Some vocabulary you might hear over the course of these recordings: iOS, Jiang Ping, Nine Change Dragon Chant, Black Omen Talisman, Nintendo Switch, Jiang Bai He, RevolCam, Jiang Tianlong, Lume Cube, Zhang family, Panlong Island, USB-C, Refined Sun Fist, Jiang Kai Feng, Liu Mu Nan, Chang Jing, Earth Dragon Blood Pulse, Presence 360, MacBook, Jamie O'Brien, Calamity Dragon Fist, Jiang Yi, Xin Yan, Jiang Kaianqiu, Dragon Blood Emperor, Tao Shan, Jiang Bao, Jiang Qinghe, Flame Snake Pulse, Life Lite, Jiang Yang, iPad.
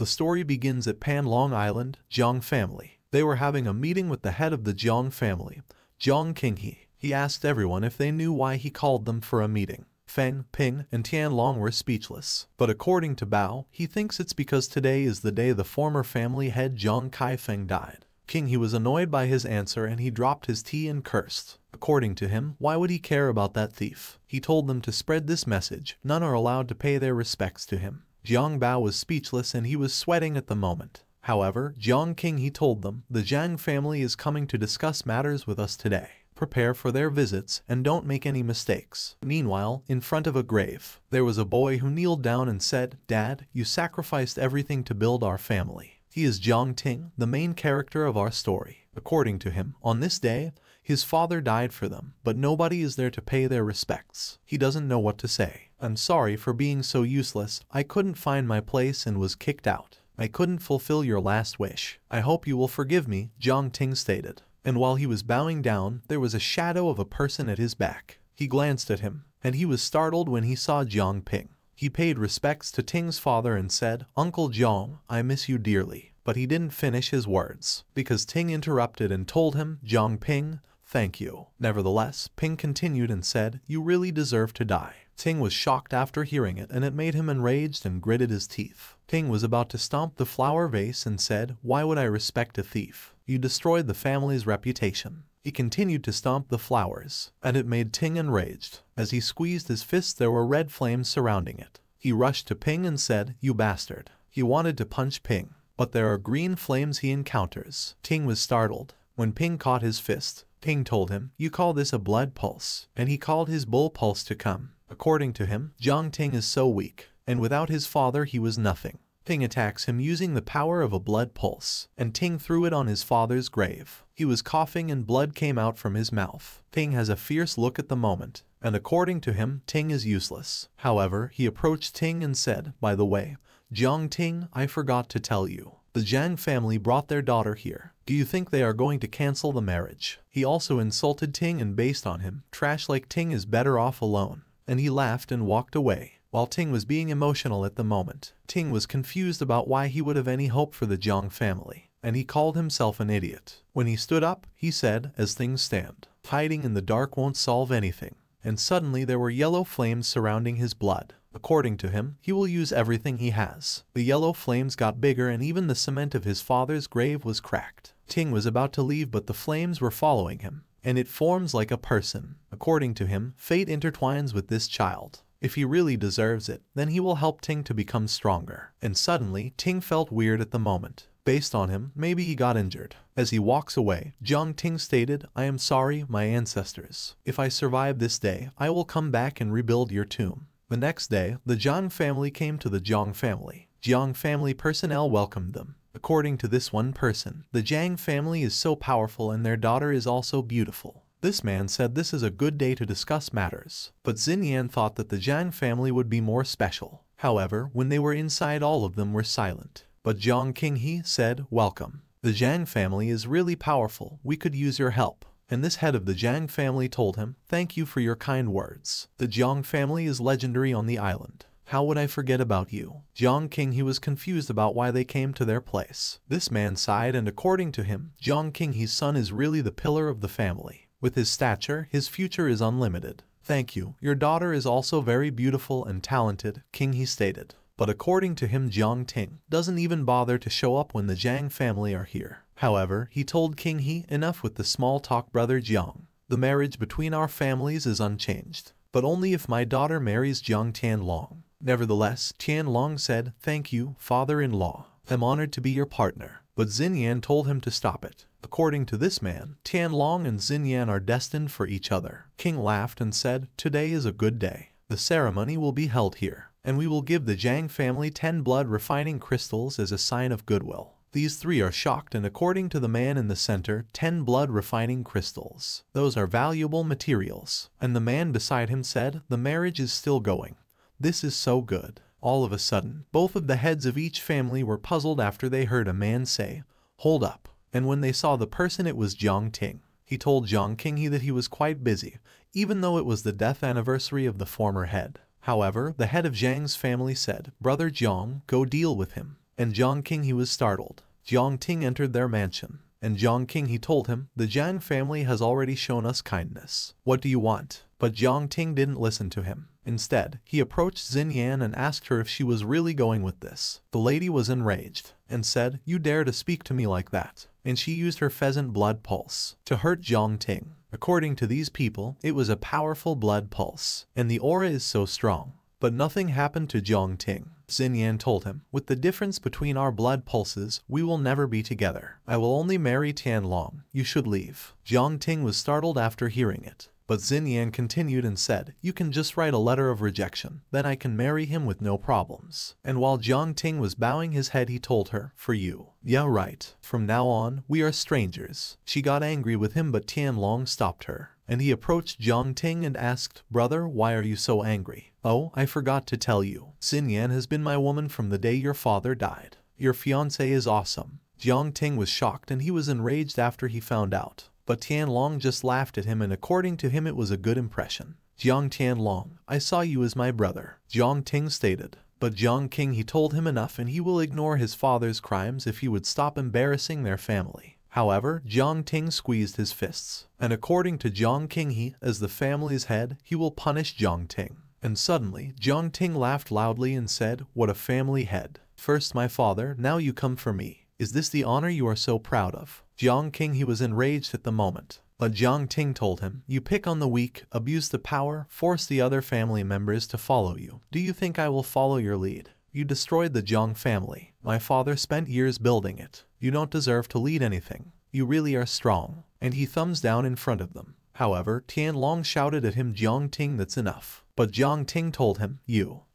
The story begins at Panlong Island, Zhang family. They were having a meeting with the head of the Jiang family, Jiang Qinghe. He asked everyone if they knew why he called them for a meeting. Feng, Ping, and Tianlong were speechless. But according to Bao, he thinks it's because today is the day the former family head Jiang Kai Feng died. Qinghe was annoyed by his answer and he dropped his tea and cursed. According to him, why would he care about that thief? He told them to spread this message. None are allowed to pay their respects to him. Jiang Bao was speechless and he was sweating at the moment. However, Jiang Qinghe told them, the Jiang family is coming to discuss matters with us today. Prepare for their visits and don't make any mistakes. Meanwhile, in front of a grave, there was a boy who kneeled down and said, Dad, you sacrificed everything to build our family. He is Jiang Ting, the main character of our story. According to him, on this day, his father died for them, but nobody is there to pay their respects. He doesn't know what to say. I'm sorry for being so useless. I couldn't find my place and was kicked out. I couldn't fulfill your last wish. I hope you will forgive me, Jiang Ting stated. And while he was bowing down, there was a shadow of a person at his back. He glanced at him, and he was startled when he saw Jiang Ping. He paid respects to Ting's father and said, Uncle Jiang, I miss you dearly. But he didn't finish his words, because Ting interrupted and told him, Jiang Ping, thank you. Nevertheless, Ping continued and said, You really deserve to die. Ting was shocked after hearing it and it made him enraged and gritted his teeth. Ting was about to stomp the flower vase and said, Why would I respect a thief? You destroyed the family's reputation. He continued to stomp the flowers, and it made Ting enraged. As he squeezed his fists there were red flames surrounding it. He rushed to Ping and said, You bastard. He wanted to punch Ping, but there are green flames he encounters. Ting was startled. When Ping caught his fist, Ping told him, You call this a blood pulse, and he called his bull pulse to come. According to him, Jiang Ting is so weak, and without his father he was nothing. Ting attacks him using the power of a blood pulse, and Ting threw it on his father's grave. He was coughing and blood came out from his mouth. Ting has a fierce look at the moment, and according to him, Ting is useless. However, he approached Ting and said, By the way, Jiang Ting, I forgot to tell you. The Jiang family brought their daughter here. Do you think they are going to cancel the marriage? He also insulted Ting and based on him, trash like Ting is better off alone. And he laughed and walked away. While Ting was being emotional at the moment, Ting was confused about why he would have any hope for the Jiang family, and he called himself an idiot. When he stood up, he said, as things stand, hiding in the dark won't solve anything. And suddenly there were yellow flames surrounding his blood. According to him, he will use everything he has. The yellow flames got bigger and even the cement of his father's grave was cracked. Ting was about to leave but the flames were following him, and it forms like a person. According to him, fate intertwines with this child. If he really deserves it, then he will help Ting to become stronger. And suddenly, Ting felt weird at the moment. Based on him, maybe he got injured. As he walks away, Jiang Ting stated, I am sorry, my ancestors. If I survive this day, I will come back and rebuild your tomb. The next day, the Jiang family came to the Jiang family. Jiang family personnel welcomed them. According to this one person, the Jiang family is so powerful and their daughter is also beautiful. This man said this is a good day to discuss matters, but Xin Yan thought that the Jiang family would be more special. However, when they were inside all of them were silent. But Jiang Qinghe said, Welcome. The Jiang family is really powerful, we could use your help. And this head of the Jiang family told him, Thank you for your kind words. The Jiang family is legendary on the island. How would I forget about you? Jiang Qinghe was confused about why they came to their place. This man sighed and according to him, Jiang Qinghe's son is really the pillar of the family. With his stature, his future is unlimited. Thank you, your daughter is also very beautiful and talented, Qinghe stated. But according to him, Jiang Ting doesn't even bother to show up when the Jiang family are here. However, he told Qinghe, Enough with the small talk, brother Jiang. The marriage between our families is unchanged, but only if my daughter marries Jiang Tianlong. Nevertheless, Tianlong said, Thank you, father-in-law. I'm honored to be your partner. But Xin Yan told him to stop it. According to this man, Tianlong and Xin Yan are destined for each other. King laughed and said, Today is a good day. The ceremony will be held here, and we will give the Jiang family 10 blood refining crystals as a sign of goodwill. These three are shocked and according to the man in the center, 10 blood refining crystals. Those are valuable materials. And the man beside him said, The marriage is still going. This is so good. All of a sudden, both of the heads of each family were puzzled after they heard a man say, Hold up. And when they saw the person, it was Jiang Ting. He told Jiang Qinghe that he was quite busy, even though it was the death anniversary of the former head. However, the head of Jiang's family said, Brother Jiang, go deal with him. and Jiang Qinghe was startled. Jiang Ting entered their mansion, and Jiang Qinghe told him, "The Jiang family has already shown us kindness. What do you want?" But Jiang Ting didn't listen to him. Instead, he approached Xin Yan and asked her if she was really going with this. The lady was enraged and said, "You dare to speak to me like that." And she used her pheasant blood pulse to hurt Jiang Ting. According to these people, it was a powerful blood pulse, and the aura is so strong. But nothing happened to Jiang Ting. Xin Yan told him, "With the difference between our blood pulses, we will never be together. I will only marry Tianlong. You should leave." Jiang Ting was startled after hearing it. But Xin Yan continued and said, "You can just write a letter of rejection, then I can marry him with no problems." And while Jiang Ting was bowing his head, he told her, "For you. Yeah, right. From now on, we are strangers." She got angry with him, but Tianlong stopped her. And he approached Jiang Ting and asked, "Brother, why are you so angry?" "Oh, I forgot to tell you. Xin Yan has been my woman from the day your father died. Your fiancé is awesome." Jiang Ting was shocked and he was enraged after he found out. But Tianlong just laughed at him, and according to him it was a good impression. "Jiang Tianlong, I saw you as my brother," Jiang Ting stated. But Jiang Qinghe told him enough and he will ignore his father's crimes if he would stop embarrassing their family. However, Jiang Ting squeezed his fists, and according to Jiang Qinghe, as the family's head, he will punish Jiang Ting. And suddenly, Jiang Ting laughed loudly and said, "What a family head. First my father, now you come for me. Is this the honor you are so proud of?" Jiang Qinghe was enraged at the moment, but Jiang Ting told him, "You pick on the weak, abuse the power, force the other family members to follow you. Do you think I will follow your lead? You destroyed the Jiang family. My father spent years building it. You don't deserve to lead anything. You really are strong." And he thumbs down in front of them. However, Tianlong shouted at him, "Jiang Ting, that's enough." But Jiang Ting told him,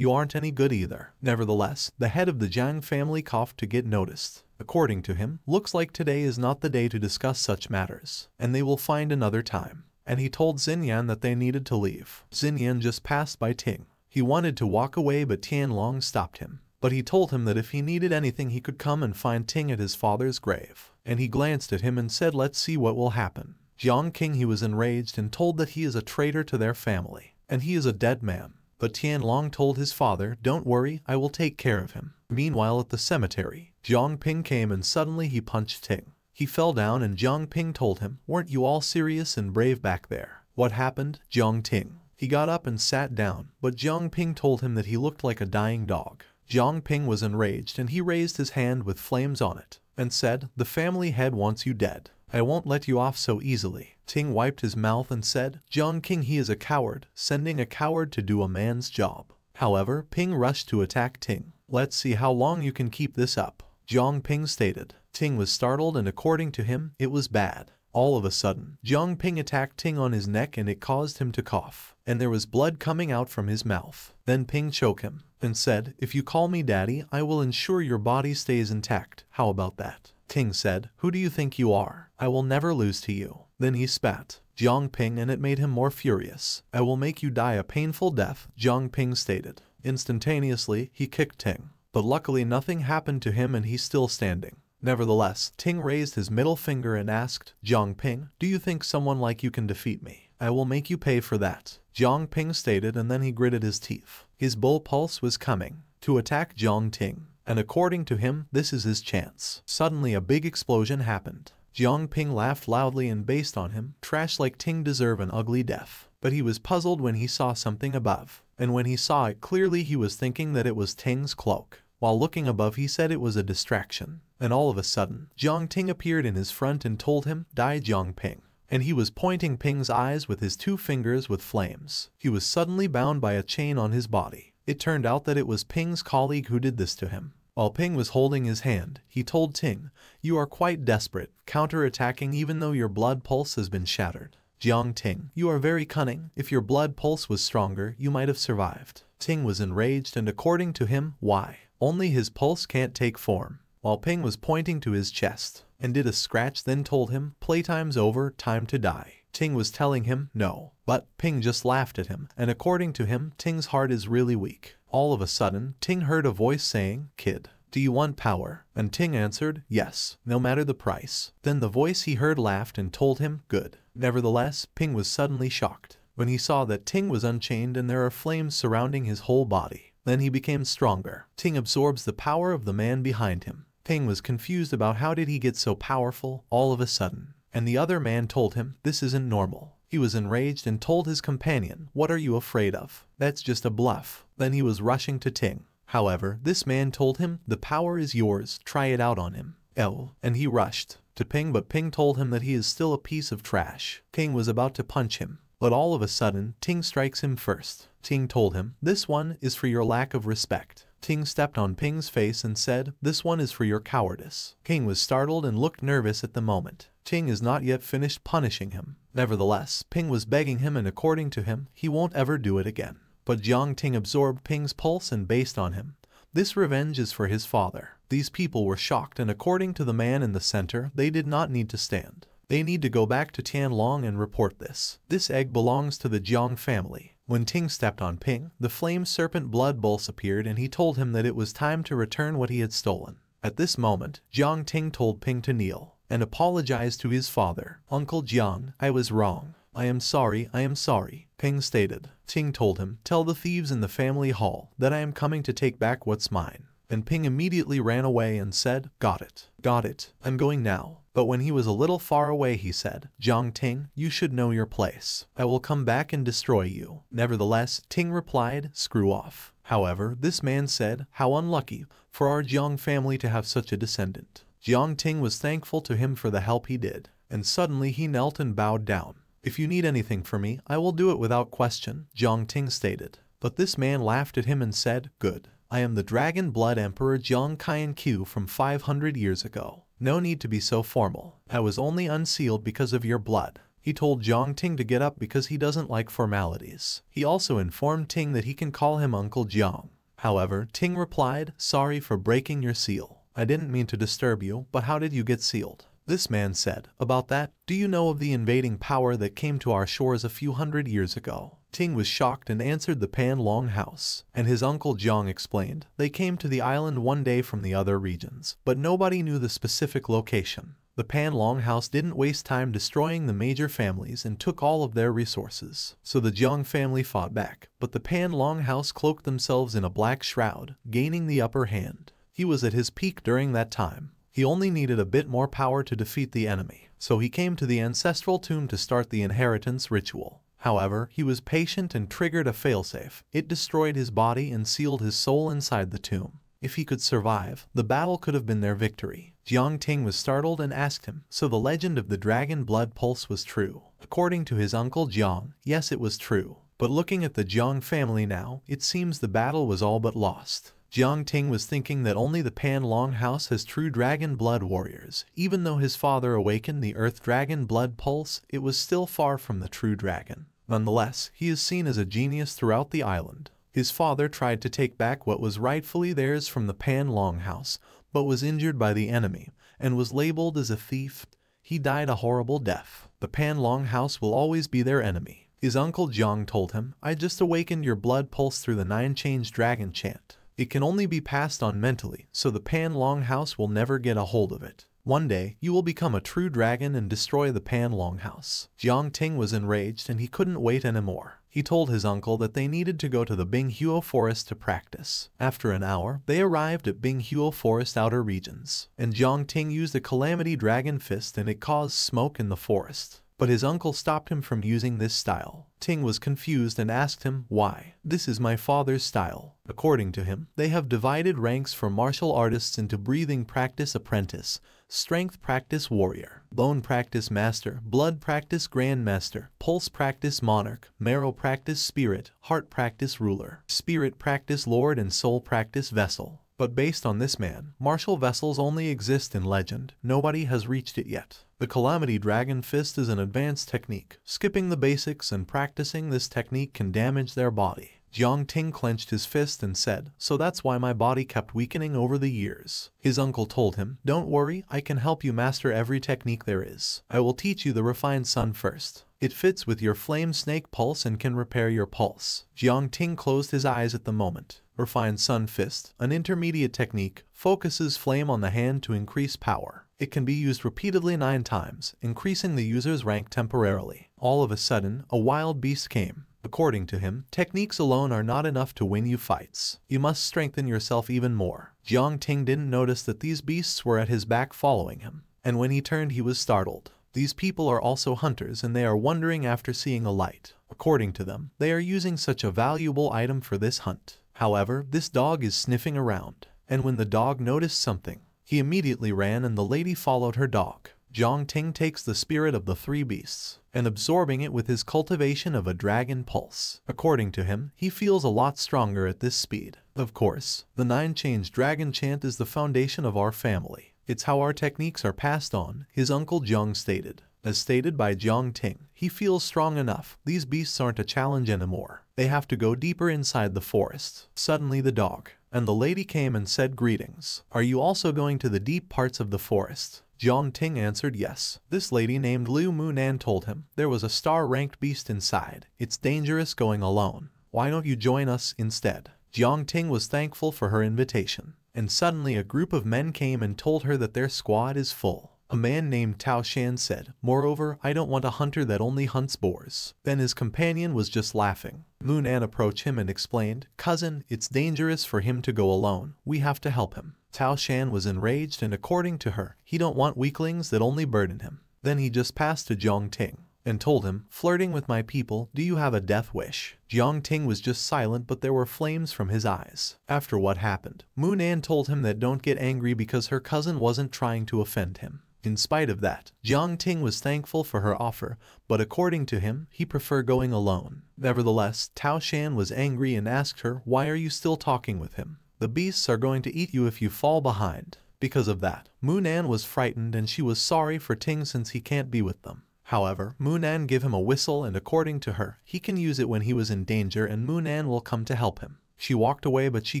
You aren't any good either." Nevertheless, the head of the Jiang family coughed to get noticed. According to him, looks like today is not the day to discuss such matters, and they will find another time. And he told Xin Yan that they needed to leave. Xin Yan just passed by Ting. He wanted to walk away, but Tianlong stopped him. But he told him that if he needed anything he could come and find Ting at his father's grave. And he glanced at him and said, "Let's see what will happen." Jiang Qinghe was enraged and told that he is a traitor to their family, and he is a dead man. But Tianlong told his father, "Don't worry, I will take care of him." Meanwhile, at the cemetery, Jiang Ping came and suddenly he punched Ting. He fell down and Jiang Ping told him, "Weren't you all serious and brave back there? What happened, Jiang Ting?" He got up and sat down, but Jiang Ping told him that he looked like a dying dog. Jiang Ping was enraged and he raised his hand with flames on it and said, "The family head wants you dead. I won't let you off so easily." Ting wiped his mouth and said, "Jiang Qinghe, he is a coward, sending a coward to do a man's job." However, Ping rushed to attack Ting. "Let's see how long you can keep this up," Jiang Ping stated. Ting was startled and according to him, it was bad. All of a sudden, Jiang Ping attacked Ting on his neck and it caused him to cough, and there was blood coming out from his mouth. Then Ping choked him and said, "If you call me daddy, I will ensure your body stays intact. How about that?" Ting said, "Who do you think you are? I will never lose to you." Then he spat Jiang Ping and it made him more furious. "I will make you die a painful death," Jiang Ping stated. Instantaneously, he kicked Ting. But luckily nothing happened to him and he's still standing. Nevertheless, Ting raised his middle finger and asked, "Jiang Ping, do you think someone like you can defeat me? I will make you pay for that," Jiang Ping stated, and then he gritted his teeth. His bull pulse was coming to attack Jiang Ting, and according to him, this is his chance. Suddenly a big explosion happened. Jiang Ping laughed loudly and based on him, "Trash like Ting deserve an ugly death." But he was puzzled when he saw something above. And when he saw it clearly, he was thinking that it was Ting's cloak. While looking above, he said it was a distraction. And all of a sudden, Jiang Ting appeared in his front and told him, "Die, Jiang Ping." And he was pointing Ping's eyes with his two fingers with flames. He was suddenly bound by a chain on his body. It turned out that it was Ping's colleague who did this to him. While Ping was holding his hand, he told Ting, "You are quite desperate, counter-attacking even though your blood pulse has been shattered. Jiang Ting, you are very cunning. If your blood pulse was stronger, you might have survived." Ting was enraged and according to him, why? Only his pulse can't take form. While Ping was pointing to his chest and did a scratch, then told him, "Playtime's over, time to die." Ting was telling him, "No." But Ping just laughed at him and according to him, Ting's heart is really weak. All of a sudden, Ting heard a voice saying, "Kid, do you want power?" And Ting answered, "Yes, no matter the price." Then the voice he heard laughed and told him, "Good." Nevertheless, Ping was suddenly shocked when he saw that Ting was unchained and there are flames surrounding his whole body. Then he became stronger. Ting absorbs the power of the man behind him. Ping was confused about how did he get so powerful all of a sudden. And the other man told him, this isn't normal. He was enraged and told his companion, what are you afraid of? That's just a bluff. Then he was rushing to Ting. However, this man told him, the power is yours, try it out on him. Ew. And he rushed to Ping, but Ping told him that he is still a piece of trash. Ping was about to punch him, but all of a sudden, Ting strikes him first. Ting told him, this one is for your lack of respect. Ting stepped on Ping's face and said, this one is for your cowardice. Ting was startled and looked nervous at the moment. Ting is not yet finished punishing him. Nevertheless, Ping was begging him and according to him, he won't ever do it again. But Jiang Ting absorbed Ping's pulse and based on him, this revenge is for his father. These people were shocked and according to the man in the center, they did not need to stand. They need to go back to Tianlong and report this. This egg belongs to the Jiang family. When Ting stepped on Ping, the flame serpent blood pulse appeared and he told him that it was time to return what he had stolen. At this moment, Jiang Ting told Ping to kneel and apologized to his father. Uncle Jiang, I was wrong. I am sorry, I am sorry, Ping stated. Ting told him, tell the thieves in the family hall that I am coming to take back what's mine. And Ping immediately ran away and said, got it, I'm going now. But when he was a little far away he said, Jiang Ting, you should know your place. I will come back and destroy you. Nevertheless, Ting replied, screw off. However, this man said, how unlucky for our Jiang family to have such a descendant. Jiang Ting was thankful to him for the help he did. And suddenly he knelt and bowed down. If you need anything from me, I will do it without question, Jiang Ting stated. But this man laughed at him and said, good. I am the Dragon Blood Emperor Jiang Kaianqiu from 500 years ago. No need to be so formal. I was only unsealed because of your blood. He told Jiang Ting to get up because he doesn't like formalities. He also informed Ting that he can call him Uncle Jiang. However, Ting replied, sorry for breaking your seal. I didn't mean to disturb you, but how did you get sealed? This man said, about that, do you know of the invading power that came to our shores a few hundred years ago? Ting was shocked and answered the Pan Long House. And his uncle Jiang explained, they came to the island one day from the other regions, but nobody knew the specific location. The Pan Long House didn't waste time destroying the major families and took all of their resources. So the Jiang family fought back, but the Pan Long House cloaked themselves in a black shroud, gaining the upper hand. He was at his peak during that time. He only needed a bit more power to defeat the enemy, so he came to the ancestral tomb to start the inheritance ritual. However, he was patient and triggered a failsafe. It destroyed his body and sealed his soul inside the tomb. If he could survive, the battle could have been their victory. Jiang Ting was startled and asked him, so the legend of the Dragon Blood Pulse was true. According to his uncle Jiang, yes it was true. But looking at the Jiang family now, it seems the battle was all but lost. Jiang Ting was thinking that only the Pan Long House has true Dragon Blood warriors. Even though his father awakened the Earth Dragon Blood Pulse, it was still far from the true dragon. Nonetheless, he is seen as a genius throughout the island. His father tried to take back what was rightfully theirs from the Pan Long House, but was injured by the enemy, and was labeled as a thief. He died a horrible death. The Pan Long House will always be their enemy. His uncle Jiang told him, I just awakened your blood pulse through the 9 Change Dragon Chant. It can only be passed on mentally, so the Pan Long House will never get a hold of it. One day, you will become a true dragon and destroy the Pan Long House. Jiang Ting was enraged and he couldn't wait anymore. He told his uncle that they needed to go to the Bing Huo Forest to practice. After an hour, they arrived at Bing Huo Forest outer regions, and Jiang Ting used a Calamity Dragon Fist and it caused smoke in the forest. But his uncle stopped him from using this style. Ting was confused and asked him, why? This is my father's style. According to him, they have divided ranks for martial artists into breathing practice apprentice, strength practice warrior, bone practice master, blood practice grandmaster, pulse practice monarch, marrow practice spirit, heart practice ruler, spirit practice lord and soul practice vessel. But based on this man, martial vessels only exist in legend. Nobody has reached it yet. The Calamity Dragon Fist is an advanced technique. Skipping the basics and practicing this technique can damage their body. Jiang Ting clenched his fist and said, so that's why my body kept weakening over the years. His uncle told him, don't worry, I can help you master every technique there is. I will teach you the Refined Sun Fist. It fits with your Flame Snake Pulse and can repair your pulse. Jiang Ting closed his eyes at the moment. Refined Sun Fist, an intermediate technique, focuses flame on the hand to increase power. It can be used repeatedly 9 times, increasing the user's rank temporarily. All of a sudden, a wild beast came. According to him, techniques alone are not enough to win you fights. You must strengthen yourself even more. Jiang Ting didn't notice that these beasts were at his back following him, and when he turned he was startled. These people are also hunters and they are wandering after seeing a light. According to them, they are using such a valuable item for this hunt. However, this dog is sniffing around, and when the dog noticed something, he immediately ran and the lady followed her dog. Jiang Ting takes the spirit of the three beasts and absorbing it with his cultivation of a dragon pulse. According to him, he feels a lot stronger at this speed. Of course, the Nine Change Dragon Chant is the foundation of our family. It's how our techniques are passed on, his uncle Jiang stated. As stated by Jiang Ting, he feels strong enough. These beasts aren't a challenge anymore. They have to go deeper inside the forest. Suddenly the dog and the lady came and said, "Greetings. Are you also going to the deep parts of the forest?" Jiang Ting answered yes. This lady named Liu Mu Nan told him there was a star-ranked beast inside. It's dangerous going alone. Why don't you join us instead? Jiang Ting was thankful for her invitation, and suddenly a group of men came and told her that their squad is full. A man named Tao Shan said, "Moreover, I don't want a hunter that only hunts boars." Then his companion was just laughing. Mu Nan approached him and explained, "Cousin, it's dangerous for him to go alone. We have to help him." Tao Shan was enraged and according to her, he don't want weaklings that only burden him. Then he just passed to Jiang Ting and told him, "Flirting with my people, do you have a death wish?" Jiang Ting was just silent but there were flames from his eyes. After what happened, Mu Nan told him that don't get angry because her cousin wasn't trying to offend him. In spite of that, Jiang Ting was thankful for her offer, but according to him, he preferred going alone. Nevertheless, Tao Shan was angry and asked her, "Why are you still talking with him? The beasts are going to eat you if you fall behind." Because of that, Mu Nan was frightened and she was sorry for Ting since he can't be with them. However, Mu Nan gave him a whistle and according to her, he can use it when he was in danger and Mu Nan will come to help him. She walked away but she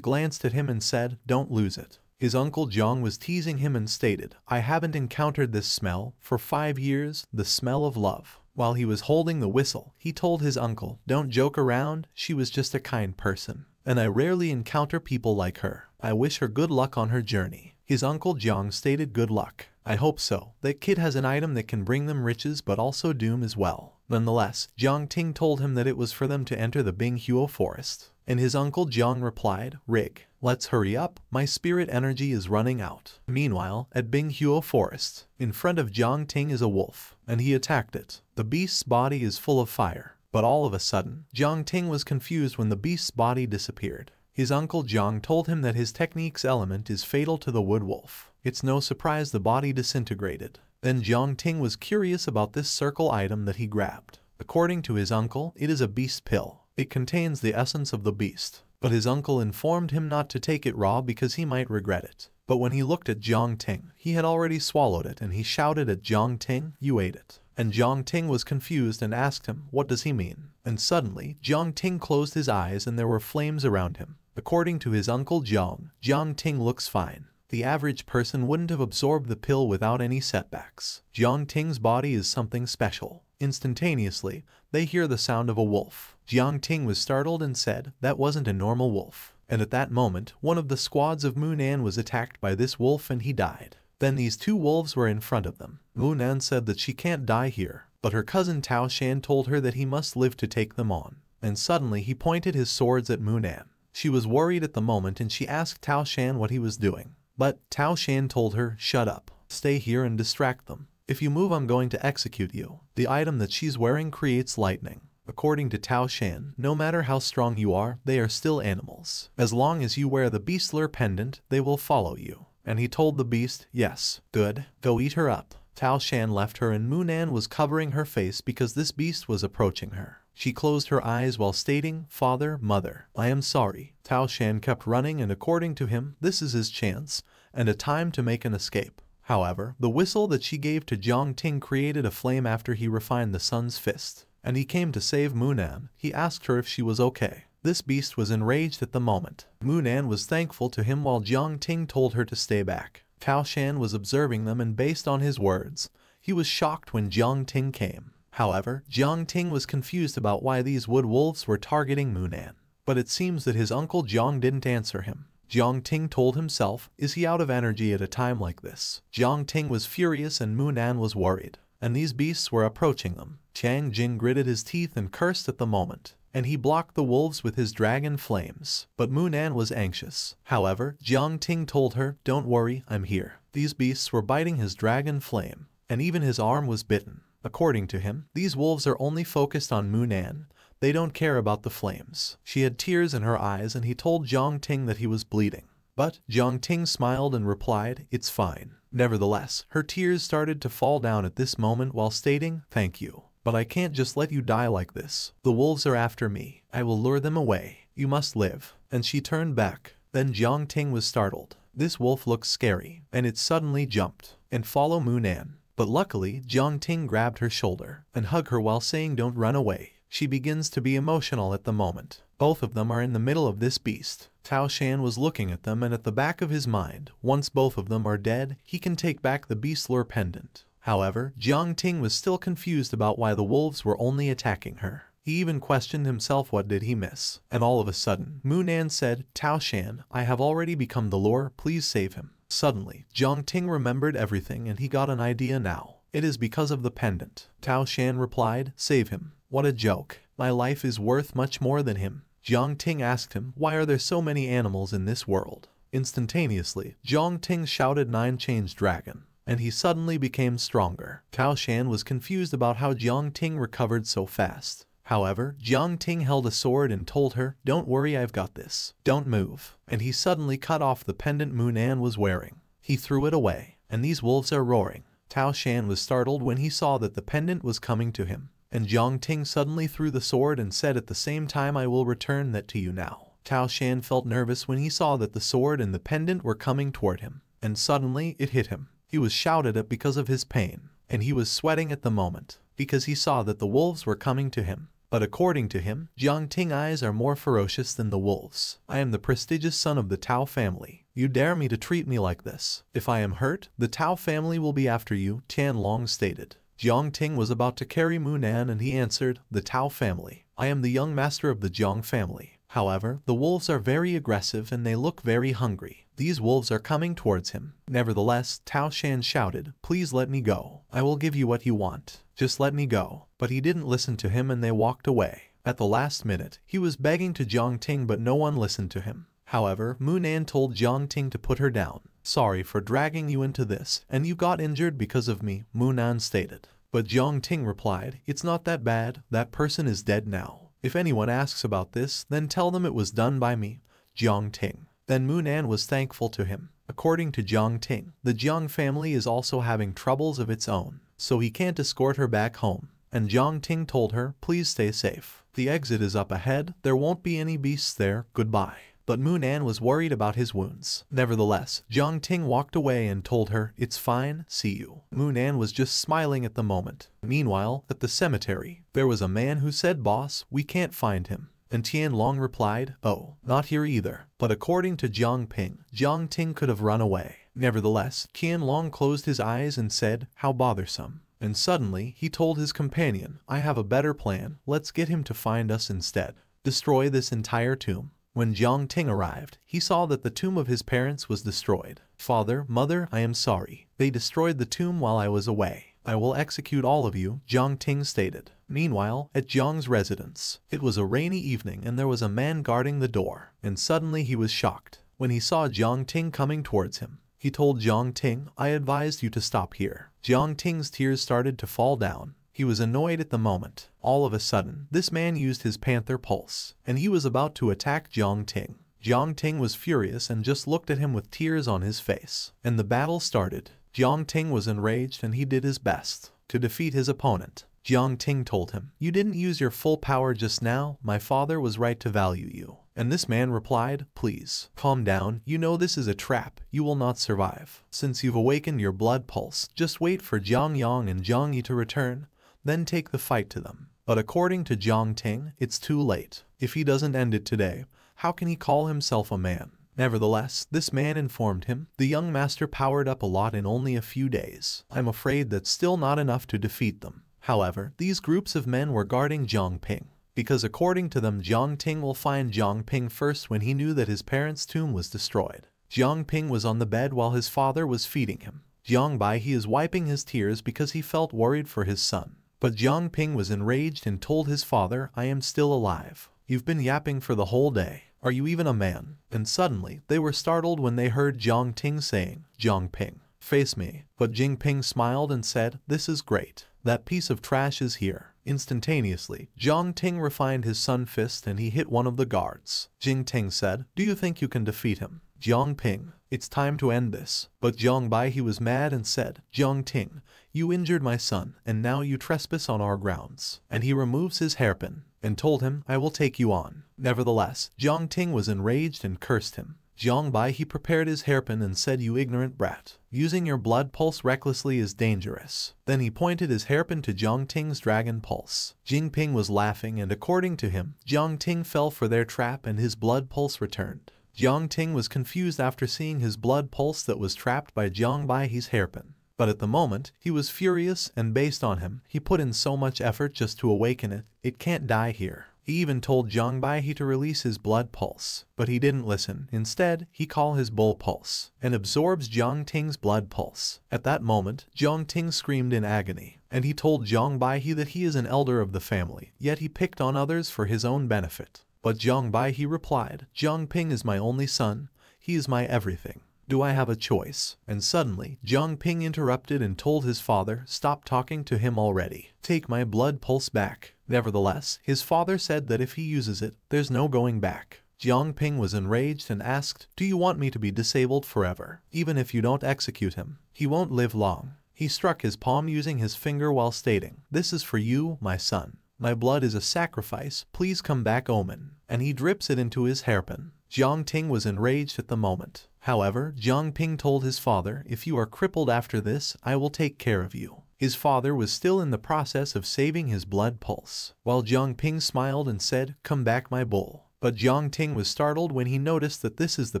glanced at him and said, "Don't lose it." His uncle Jiang was teasing him and stated, "I haven't encountered this smell for 5 years, the smell of love." While he was holding the whistle, he told his uncle, "Don't joke around, she was just a kind person, and I rarely encounter people like her. I wish her good luck on her journey." His uncle Jiang stated, "Good luck. I hope so. That kid has an item that can bring them riches but also doom as well." Nonetheless, Jiang Ting told him that it was for them to enter the Bing Huo Forest. And his uncle Jiang replied, "Rig, let's hurry up, my spirit energy is running out." Meanwhile, at Bing Huo Forest, in front of Jiang Ting is a wolf, and he attacked it. The beast's body is full of fire. But all of a sudden, Jiang Ting was confused when the beast's body disappeared. His uncle Jiang told him that his technique's element is fatal to the wood wolf. It's no surprise the body disintegrated. Then Jiang Ting was curious about this circle item that he grabbed. According to his uncle, it is a beast pill. It contains the essence of the beast. But his uncle informed him not to take it raw because he might regret it. But when he looked at Jiang Ting, he had already swallowed it and he shouted at Jiang Ting, "You ate it." And Jiang Ting was confused and asked him, "What does he mean?" And suddenly, Jiang Ting closed his eyes and there were flames around him. According to his uncle Jiang, Jiang Ting looks fine. The average person wouldn't have absorbed the pill without any setbacks. Jiang Ting's body is something special. Instantaneously, they hear the sound of a wolf. Jiang Ting was startled and said, "That wasn't a normal wolf." And at that moment, one of the squads of Mu Nan was attacked by this wolf and he died. Then these two wolves were in front of them. Mu Nan said that she can't die here, but her cousin Tao Shan told her that he must live to take them on. And suddenly he pointed his swords at Mu Nan. She was worried at the moment and she asked Tao Shan what he was doing. But Tao Shan told her, "Shut up, stay here and distract them. If you move I'm going to execute you." The item that she's wearing creates lightning. According to Tao Shan, no matter how strong you are, they are still animals. As long as you wear the beastler pendant, they will follow you. And he told the beast, "Yes, good, go eat her up." Tao Shan left her and Mu Nan was covering her face because this beast was approaching her. She closed her eyes while stating, "Father, mother, I am sorry." Tao Shan kept running and according to him, this is his chance and a time to make an escape. However, the whistle that she gave to Jiang Ting created a flame after he refined the sun's fist. And he came to save Mu Nan. He asked her if she was okay. This beast was enraged at the moment. Mu Nan was thankful to him while Jiang Ting told her to stay back. Tao Shan was observing them and based on his words, he was shocked when Jiang Ting came. However, Jiang Ting was confused about why these wood wolves were targeting Mu Nan. But it seems that his uncle Jiang didn't answer him. Jiang Ting told himself, "Is he out of energy at a time like this?" Jiang Ting was furious and Mu Nan was worried. And these beasts were approaching them. Chang Jing gritted his teeth and cursed at the moment. and he blocked the wolves with his dragon flames. But Mu Nan was anxious. However, Jiang Ting told her, "Don't worry, I'm here." These beasts were biting his dragon flame, and even his arm was bitten. According to him, these wolves are only focused on Mu Nan. They don't care about the flames. She had tears in her eyes and he told Jiang Ting that he was bleeding. But Jiang Ting smiled and replied, "It's fine." Nevertheless, her tears started to fall down at this moment while stating, "Thank you. But I can't just let you die like this. The wolves are after me. I will lure them away. You must live." And she turned back. Then Jiang Ting was startled. This wolf looked scary, and it suddenly jumped and followed Mu Nan. But luckily, Jiang Ting grabbed her shoulder and hugged her while saying, "Don't run away." She begins to be emotional at the moment. Both of them are in the middle of this beast. Tao Shan was looking at them, and at the back of his mind, once both of them are dead, he can take back the beast lure pendant. However, Jiang Ting was still confused about why the wolves were only attacking her. He even questioned himself, what did he miss? And all of a sudden, Mu Nan said, "Tao Shan, I have already become the lure, please save him." Suddenly, Jiang Ting remembered everything and he got an idea now. "It is because of the pendant." Tao Shan replied, "Save him. What a joke. My life is worth much more than him." Jiang Ting asked him, "Why are there so many animals in this world?" Instantaneously, Jiang Ting shouted, "Nine Change Dragon," and he suddenly became stronger. Tao Shan was confused about how Jiang Ting recovered so fast. However, Jiang Ting held a sword and told her, "Don't worry, I've got this. Don't move." And he suddenly cut off the pendant Mu Nan was wearing. He threw it away, and these wolves are roaring. Tao Shan was startled when he saw that the pendant was coming to him. And Jiang Ting suddenly threw the sword and said at the same time, "I will return that to you now." Tao Shan felt nervous when he saw that the sword and the pendant were coming toward him. And suddenly, it hit him. He was shouted at because of his pain. And he was sweating at the moment, because he saw that the wolves were coming to him. But according to him, Jiang Ting's eyes are more ferocious than the wolves. "I am the prestigious son of the Tao family. You dare me to treat me like this? If I am hurt, the Tao family will be after you," Tianlong stated. Jiang Ting was about to carry Mu Nan and he answered, "The Tao family. I am the young master of the Jiang family. However, the wolves are very aggressive and they look very hungry. These wolves are coming towards him." Nevertheless, Tao Shan shouted, "Please let me go. I will give you what you want. Just let me go." But he didn't listen to him and they walked away. At the last minute, he was begging to Jiang Ting but no one listened to him. However, Mu Nan told Jiang Ting to put her down. "Sorry for dragging you into this, and you got injured because of me," Mu Nan stated. But Jiang Ting replied, "It's not that bad. That person is dead now. If anyone asks about this, then tell them it was done by me, Jiang Ting." Then Mu Nan was thankful to him. According to Jiang Ting, the Jiang family is also having troubles of its own, so he can't escort her back home. And Jiang Ting told her, "Please stay safe. The exit is up ahead. There won't be any beasts there. Goodbye." But Mu Nan was worried about his wounds. Nevertheless, Jiang Ting walked away and told her, "It's fine, see you." Mu Nan was just smiling at the moment. Meanwhile, at the cemetery, there was a man who said, "Boss, we can't find him." And Tianlong replied, "Oh, not here either." But according to Jiang Ping, Jiang Ting could have run away. Nevertheless, Tianlong closed his eyes and said, "How bothersome." And suddenly, he told his companion, "I have a better plan. Let's get him to find us instead. Destroy this entire tomb." When Jiang Ting arrived, he saw that the tomb of his parents was destroyed. "Father, mother, I am sorry. They destroyed the tomb while I was away. I will execute all of you," Jiang Ting stated. Meanwhile, at Jiang's residence, it was a rainy evening and there was a man guarding the door. And suddenly he was shocked when he saw Jiang Ting coming towards him. He told Jiang Ting, "I advised you to stop here." Jiang Ting's tears started to fall down. He was annoyed at the moment. All of a sudden, this man used his panther pulse, and he was about to attack Jiang Ting. Jiang Ting was furious and just looked at him with tears on his face. And the battle started. Jiang Ting was enraged and he did his best to defeat his opponent. Jiang Ting told him, "You didn't use your full power just now. My father was right to value you." And this man replied, "Please, calm down. You know this is a trap. You will not survive. Since you've awakened your blood pulse, just wait for Jiang Yang and Jiang Yi to return. Then take the fight to them." But according to Jiang Ting, it's too late. If he doesn't end it today, how can he call himself a man? Nevertheless, this man informed him, "The young master powered up a lot in only a few days. I'm afraid that's still not enough to defeat them." However, these groups of men were guarding Jiang Ping, because according to them Jiang Ting will find Jiang Ping first when he knew that his parents' tomb was destroyed. Jiang Ping was on the bed while his father was feeding him. Jiang Bai He is wiping his tears because he felt worried for his son. But Jiang Ping was enraged and told his father, "I am still alive. You've been yapping for the whole day. Are you even a man?" And suddenly, they were startled when they heard Jiang Ting saying, "Jiang Ping, face me." But Jiang Ping smiled and said, "This is great. That piece of trash is here." Instantaneously, Jiang Ting refined his sun fist and he hit one of the guards. Jiang Ting said, "Do you think you can defeat him? Jiang Ping, it's time to end this." But Jiang Bai He was mad and said, "Jiang Ting, you injured my son, and now you trespass on our grounds." And he removes his hairpin, and told him, "I will take you on." Nevertheless, Jiang Ting was enraged and cursed him. Jiang Bai He prepared his hairpin and said, "You ignorant brat. Using your blood pulse recklessly is dangerous." Then he pointed his hairpin to Jiang Ting's dragon pulse. Jiang Ping was laughing and according to him, Jiang Ting fell for their trap and his blood pulse returned. Jiang Ting was confused after seeing his blood pulse that was trapped by Jiang Bai He's hairpin. But at the moment, he was furious and based on him, he put in so much effort just to awaken it, it can't die here. He even told Jiang Bai He to release his blood pulse, but he didn't listen. Instead, he called his bull pulse and absorbs Jiang Ting's blood pulse. At that moment, Jiang Ting screamed in agony, and he told Jiang Bai He that he is an elder of the family, yet he picked on others for his own benefit. But Jiang Bai He replied, "Jiang Ping is my only son, he is my everything. Do I have a choice?" And suddenly, Jiang Ping interrupted and told his father, "Stop talking to him already. Take my blood pulse back." Nevertheless, his father said that if he uses it, there's no going back. Jiang Ping was enraged and asked, "Do you want me to be disabled forever? Even if you don't execute him, he won't live long." He struck his palm using his finger while stating, "This is for you, my son. My blood is a sacrifice, please come back, Omen." And he drips it into his hairpin. Jiang Ting was enraged at the moment. However, Jiang Ping told his father, "If you are crippled after this, I will take care of you." His father was still in the process of saving his blood pulse, while Jiang Ping smiled and said, "Come back, my bull." But Jiang Ting was startled when he noticed that this is the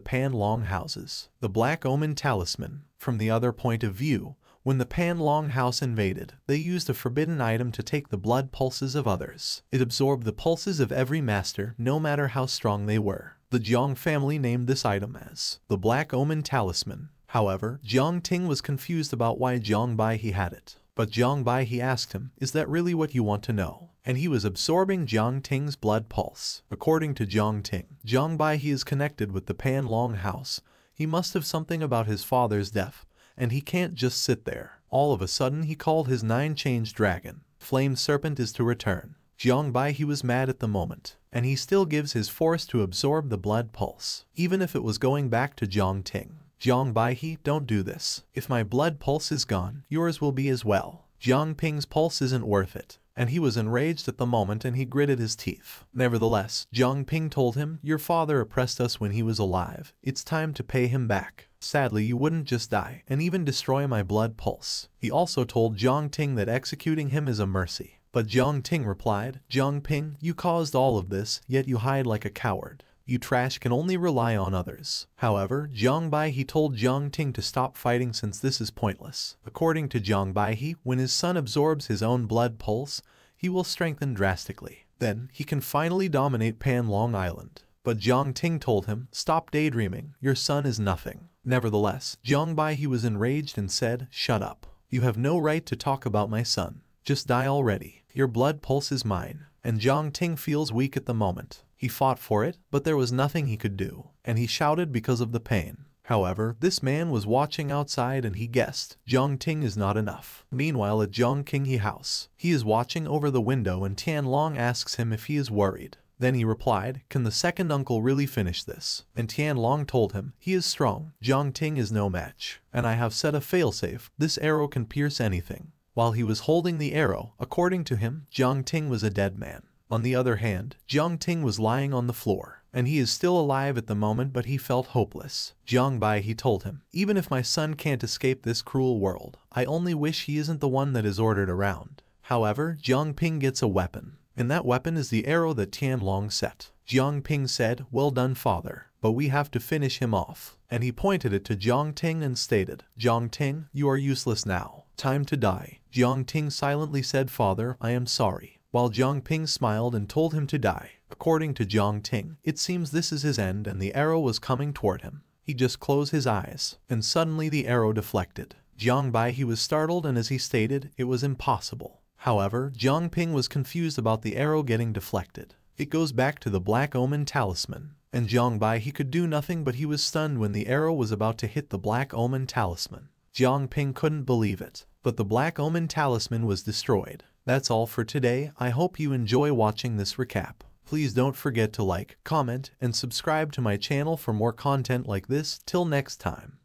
Pan Long House's, the Black Omen Talisman. From the other point of view, when the Pan Long House invaded, they used a forbidden item to take the blood pulses of others. It absorbed the pulses of every master, no matter how strong they were. The Jiang family named this item as the Black Omen Talisman. However, Jiang Ting was confused about why Jiang Bai He had it. But Jiang Bai He asked him, "Is that really what you want to know?" And he was absorbing Jiang Ting's blood pulse. According to Jiang Ting, Jiang Bai He is connected with the Pan Long House. He must have something about his father's death, and he can't just sit there. All of a sudden he called his Nine Change Dragon. Flame Serpent is to return. Jiang Bai He was mad at the moment, and he still gives his force to absorb the blood pulse, even if it was going back to Jiang Ting. Jiang Bai He, "Don't do this. If my blood pulse is gone, yours will be as well. Jiang Ping's pulse isn't worth it." And he was enraged at the moment and he gritted his teeth. Nevertheless, Jiang Ping told him, "Your father oppressed us when he was alive. It's time to pay him back. Sadly, you wouldn't just die and even destroy my blood pulse." He also told Jiang Ting that executing him is a mercy. But Jiang Ting replied, "Jiang Ping, you caused all of this, yet you hide like a coward. You trash can only rely on others." However, Jiang Bai He told Jiang Ting to stop fighting since this is pointless. According to Jiang Bai He, when his son absorbs his own blood pulse, he will strengthen drastically. Then, he can finally dominate Panlong Island. But Jiang Ting told him, "Stop daydreaming, your son is nothing." Nevertheless, Jiang Bai He was enraged and said, "Shut up. You have no right to talk about my son. Just die already. Your blood pulse is mine." And Jiang Ting feels weak at the moment. He fought for it, but there was nothing he could do, and he shouted because of the pain. However, this man was watching outside and he guessed, Jiang Ting is not enough. Meanwhile at Jiang Qinghe house, he is watching over the window and Tianlong asks him if he is worried. Then he replied, "Can the second uncle really finish this?" And Tianlong told him, "He is strong, Jiang Ting is no match, and I have set a failsafe, this arrow can pierce anything." While he was holding the arrow, according to him, Jiang Ting was a dead man. On the other hand, Jiang Ting was lying on the floor, and he is still alive at the moment but he felt hopeless. Jiang Bai He told him, "Even if my son can't escape this cruel world, I only wish he isn't the one that is ordered around." However, Jiang Ping gets a weapon, and that weapon is the arrow that Tianlong set. Jiang Ping said, "Well done, father, but we have to finish him off." And he pointed it to Jiang Ting and stated, "Jiang Ting, you are useless now. Time to die." Jiang Ting silently said, "Father, I am sorry," while Jiang Ping smiled and told him to die. According to Jiang Ting, it seems this is his end and the arrow was coming toward him. He just closed his eyes, and suddenly the arrow deflected. Jiang Bai He was startled and as he stated, it was impossible. However, Jiang Ping was confused about the arrow getting deflected. It goes back to the Black Omen Talisman, and Jiang Bai He could do nothing, but he was stunned when the arrow was about to hit the Black Omen Talisman. Jiang Ping couldn't believe it, but the Black Omen Talisman was destroyed. That's all for today. I hope you enjoy watching this recap. Please don't forget to like, comment, and subscribe to my channel for more content like this. Till next time.